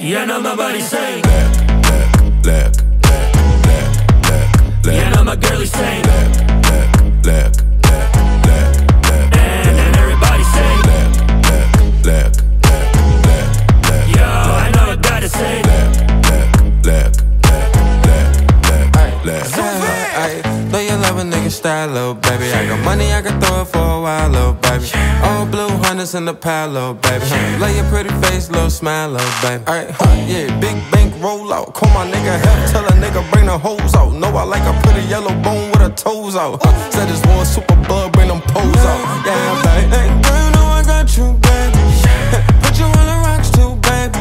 You know my body say look, look, look, look. You know my girlie say look, look, look. Style, little baby. I got money, I can throw it for a while, little baby. All blue hunters in the pile, little baby. Lay your pretty face, little smile, little baby. Alright, yeah, big bank roll out. Call my nigga, help tell a nigga, bring the hoes out. Know I like a pretty yellow bone with her toes out. Said this one super bug, bring them poles out. Yeah, I'm like, hey, girl, you know I got you, baby. Put you on the rocks too, baby.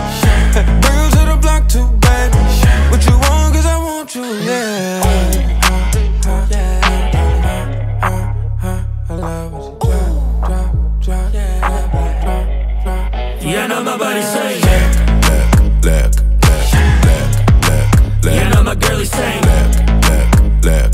Bring you to the block too, baby. What you want, cause I want you, yeah. You know my body say look, look, look, look, look. You know my girlie say look, look, look.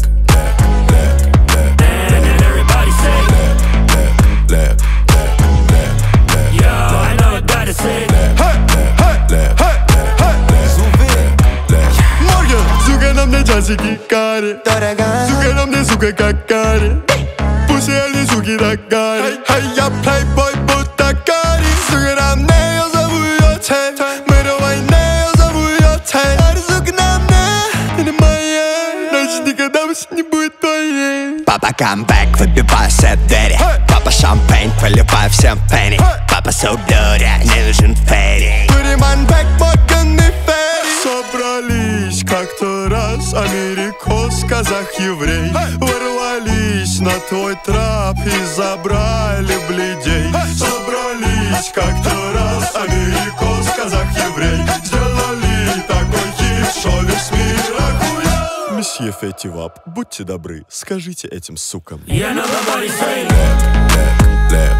Папа камбэк, выбивайся в двери. Папа шампань, проливай всем пенни. Папа судоря, не нужен Фетти. Туриман бэк, Мокон и Фетти. Собрались как-то раз америкос, казах, еврей. Ворвались на твой трап и забрали блядей. Собрались как-то раз америкос, казах, еврей. Сделали такой хит, шо весь мир охуел. Месье Фетти Вап, будьте добры, скажите этим сукам. You know my body say look, look, look,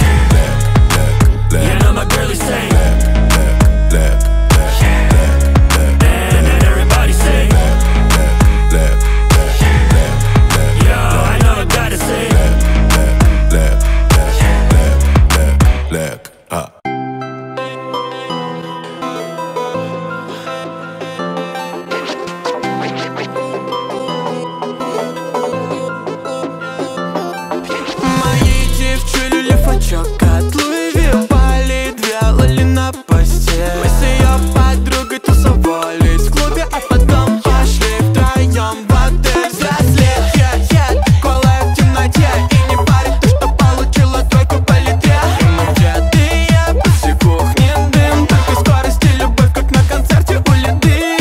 look, look. You know my girlie say look, look, look, look. And everybody say look, look, look. Yo, I know I gotta say look, look, look, look, look. От Луи Випали две лали на постель. Мы с ее подругой тусовались в клубе, а потом пошли втроем в отель. Взрослел, е-е, голая в темноте. И не парит то, что получила тройку по литре. И мы одетые, по всей кухне дым. Только скорость и любовь, как на концерте у Лиды.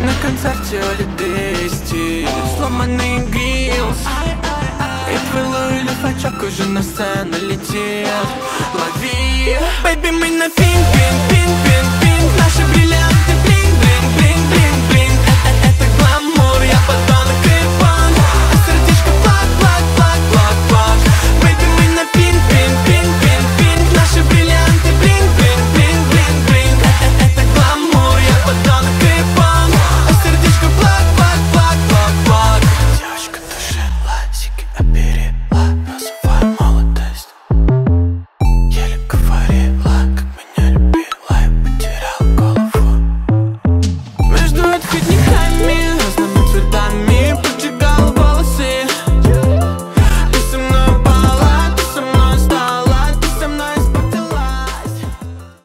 На концерте у Лиды стиль сломанный грилс. Фачок уже на сцену летит. Лови, бэйби, мы на пин-пин-пин-пин.